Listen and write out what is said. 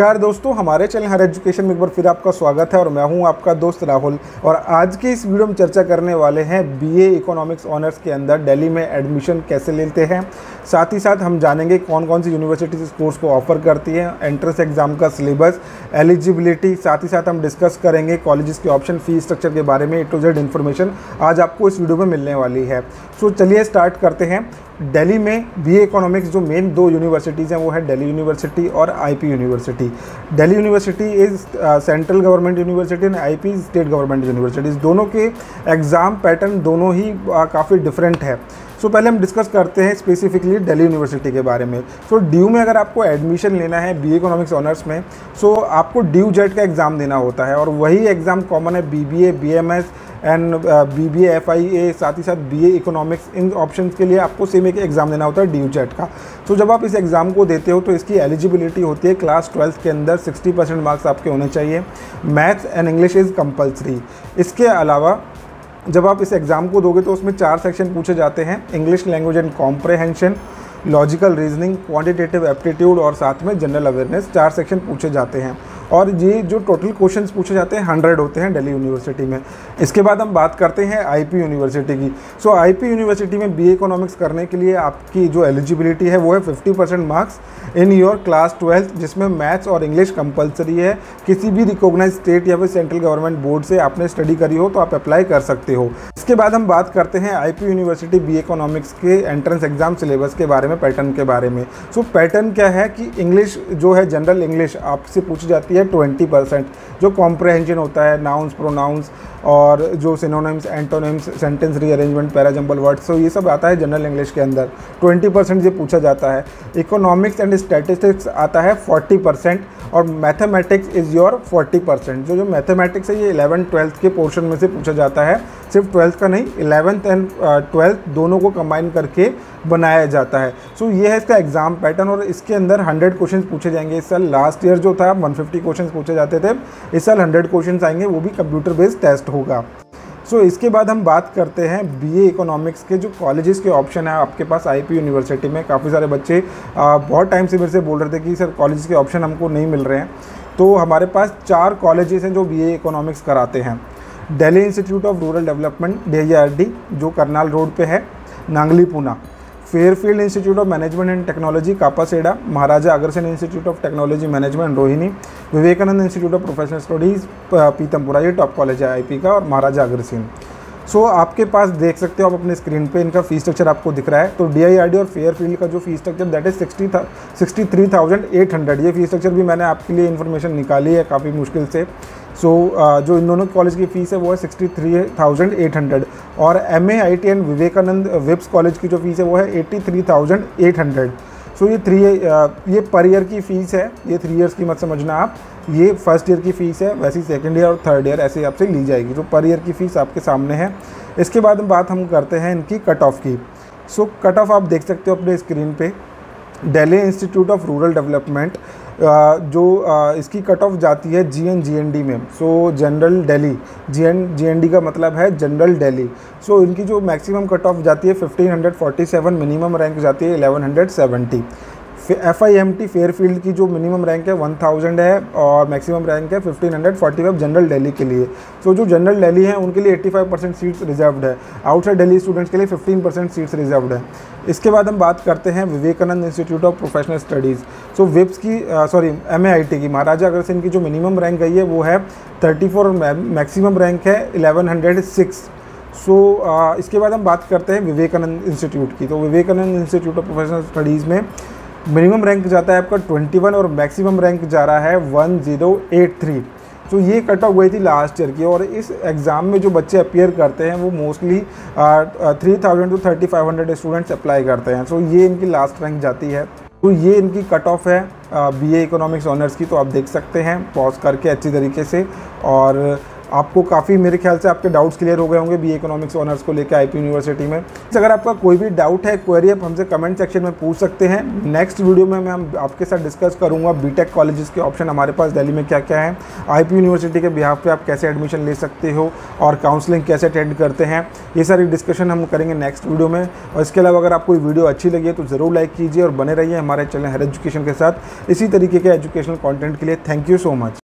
नमस्कार दोस्तों, हमारे चैनल हर एजुकेशन में एक बार फिर आपका स्वागत है और मैं हूं आपका दोस्त राहुल। और आज के इस वीडियो में चर्चा करने वाले हैं बीए इकोनॉमिक्स ऑनर्स के अंदर दिल्ली में एडमिशन कैसे लेते हैं, साथ ही साथ हम जानेंगे कौन कौन सी यूनिवर्सिटीज इस कोर्स को ऑफर करती हैं, एंट्रेंस एग्जाम का सिलेबस, एलिजिबिलिटी, साथ ही साथ हम डिस्कस करेंगे कॉलेजेस के ऑप्शन, फी स्ट्रक्चर के बारे में A to Z इन्फॉर्मेशन आज आपको इस वीडियो में मिलने वाली है। सो चलिए स्टार्ट करते हैं। दिल्ली में बीए इकोनॉमिक्स जो मेन दो यूनिवर्सिटीज़ हैं वो है दिल्ली यूनिवर्सिटी और IP university. Delhi university is central government university and IP state government universities. दोनों के एग्ज़ाम पैटर्न दोनों ही काफ़ी डिफरेंट है। सो पहले हम डिस्कस करते हैं स्पेसिफिकली दिल्ली यूनिवर्सिटी के बारे में। सो DU में अगर आपको एडमिशन लेना है बीए इकोनॉमिक्स ऑनर्स में, सो आपको DU JET का एग्ज़ाम देना होता है और वही एग्ज़ाम कॉमन है BBA, BMS and BBA, FIA, साथ ही साथ BA इकोनॉमिक्स, इन ऑप्शंस के लिए आपको सेम एक एग्ज़ाम देना होता है DU JET का। तो जब आप इस एग्ज़ाम को देते हो तो इसकी एलिजिबिलिटी होती है क्लास 12th के अंदर 60% मार्क्स आपके होने चाहिए, maths and English is compulsory. इसके अलावा जब आप इस एग्ज़ाम को दोगे तो उसमें 4 सेक्शन पूछे जाते हैं, English language and comprehension, logical reasoning, quantitative aptitude और साथ में जनरल अवेयरनेस, 4 सेक्शन पूछे जाते हैं। और ये जो टोटल क्वेश्चंस पूछे जाते हैं 100 होते हैं दिल्ली यूनिवर्सिटी में। इसके बाद हम बात करते हैं आईपी यूनिवर्सिटी की। सो आईपी यूनिवर्सिटी में बीए इकोनॉमिक्स करने के लिए आपकी जो एलिजिबिलिटी है वो है 50% marks in your class 12th, जिसमें मैथ्स और इंग्लिश कंपलसरी है। किसी भी रिकॉग्नाइज स्टेट या फिर सेंट्रल गवर्नमेंट बोर्ड से आपने स्टडी करी हो तो आप अप्लाई कर सकते हो। इसके बाद हम बात करते हैं आईपी यूनिवर्सिटी बीए इकोनॉमिक्स के एंट्रेंस एग्जाम सिलेबस के बारे में, पैटर्न के बारे में। सो पैटर्न क्या है कि इंग्लिश जो है, जनरल इंग्लिश आपसे पूछी जाती है 20%, जो कॉम्प्रहेंशन होता है, नाउंस, प्रोनाउंस और जो synonyms, antonyms, sentence rearrangement, parajumble words, तो ये सब आता है जनरल इंग्लिश के अंदर। 20% ये पूछा जाता है। इकोनॉमिक्स एंड स्टैटिस्टिक्स आता है 40% और मैथमेटिक्स इज़ योर 40%। जो मैथमेटिक्स है ये 11th 12th के पोर्शन में से पूछा जाता है, सिर्फ 12th का नहीं, 11th एंड 12th दोनों को कंबाइन करके बनाया जाता है। सो ये है इसका एग्ज़ाम पैटर्न और इसके अंदर 100 क्वेश्चन पूछे जाएंगे। इस साल, लास्ट ईयर जो था 150 क्वेश्चन पूछे जाते थे, इस साल 100 क्वेश्चन आएंगे, वो भी कंप्यूटर बेस्ड टेस्ट होगा। सो इसके बाद हम बात करते हैं बीए इकोनॉमिक्स के जो कॉलेजेस के ऑप्शन है आपके पास आईपी यूनिवर्सिटी में। काफ़ी सारे बच्चे बहुत टाइम से मेरे से बोल रहे थे कि सर कॉलेज के ऑप्शन हमको नहीं मिल रहे हैं। तो हमारे पास 4 कॉलेजेस हैं जो बीए इकोनॉमिक्स कराते हैं। Delhi institute of rural Development DIRT जो करनाल रोड पे है, Nangli Poona, Fairfield institute of management and technology Kapashera, Maharaja Agrasen institute of technology management Rohini, Vivekananda institute of professional studies Pitampura, ये टॉप कॉलेज है आईपी का और महाराजा अग्रसेन। सो आपके पास देख सकते हो आप अपने स्क्रीन पे इनका फी स्ट्रक्चर आपको दिख रहा है। तो DIRT और फेयरफील्ड का जो फी स्ट्रक्चर दैट इज 63,800, ये फी स्ट्रक्चर भी मैंने आपके लिए इन्फॉर्मेशन निकाली है काफ़ी मुश्किल से। सो जो इन दोनों कॉलेज की फ़ीस है वो है 63,800 और MA IIT and Vivekananda chips college की जो फ़ीस है वो है 83,800। सो ये ये पर ईयर की फ़ीस है, ये 3 ईयर्स की मत समझना आप, ये फर्स्ट ईयर की फ़ीस है, वैसे ही सेकेंड ईयर और थर्ड ईयर ऐसे आपसे ली जाएगी। तो पर ईयर की फ़ीस आपके सामने है। इसके बाद बात हम करते हैं इनकी कट ऑफ की। सो कट ऑफ आप देख सकते हो अपने स्क्रीन पर, Delhi institute of rural development जो इसकी कट ऑफ जाती है GND में। सो जनरल दिल्ली, GND का मतलब है जनरल दिल्ली। सो इनकी जो मैक्सिमम कट ऑफ जाती है 1547, मिनिमम रैंक जाती है 1170। FIMT फेयरफील्ड की जो मिनिमम रैंक है 1000 है और मैक्सिमम रैंक है 1545 जनरल दिल्ली के लिए। सो जो जनरल दिल्ली है उनके लिए 85% सीट्स रिजर्व्ड है, आउटसाइड दिल्ली स्टूडेंट्स के लिए 15% सीट्स रिजर्व्ड है। इसके बाद हम बात करते हैं Vivekananda institute of professional studies. So विप्स की MAIT की महाराजा अग्रसेन की जो मिनिमम रैंक गई है वो है 34 और मैक्सिमम रैंक है 1106। सो इसके बाद हम बात करते हैं विवेकानंद इंस्टीट्यूट की। तो Vivekananda institute of professional studies में मिनिमम रैंक जाता है आपका 21 और मैक्सिमम रैंक जा रहा है 1083। तो ये कट ऑफ गई थी लास्ट ईयर की और इस एग्ज़ाम में जो बच्चे अपीयर करते हैं वो मोस्टली 3000 to 3500 स्टूडेंट्स अप्लाई करते हैं। सो ये इनकी लास्ट रैंक जाती है। तो ये इनकी कट ऑफ है BA इकोनॉमिक्स ऑनर्स की। तो आप देख सकते हैं पॉज करके अच्छी तरीके से, और आपको काफ़ी मेरे ख्याल से आपके डाउट्स क्लियर हो गए होंगे बी इकोनॉमिक्स ऑनर्स को लेकर आईपी यूनिवर्सिटी में। अगर आपका कोई भी डाउट है, क्वेरी, आप हमसे कमेंट सेक्शन में पूछ सकते हैं। नेक्स्ट वीडियो में मैं आपके साथ डिस्कस करूँगा बीटेक कॉलेजेस के ऑप्शन हमारे पास दिल्ली में क्या क्या है, आईपी यूनिवर्सिटी के बिहाफ पे आप कैसे एडमिशन ले सकते हो और काउंसलिंग कैसे अटेंड करते हैं, ये सारी डिस्कशन हम करेंगे नेक्स्ट वीडियो में। और इसके अलावा अगर आपको वीडियो अच्छी लगी है तो ज़रूर लाइक कीजिए और बने रहिए हमारे चैनल हर एजुकेशन के साथ इसी तरीके के एजुकेशनल कॉन्टेंट के लिए। Thank you so much.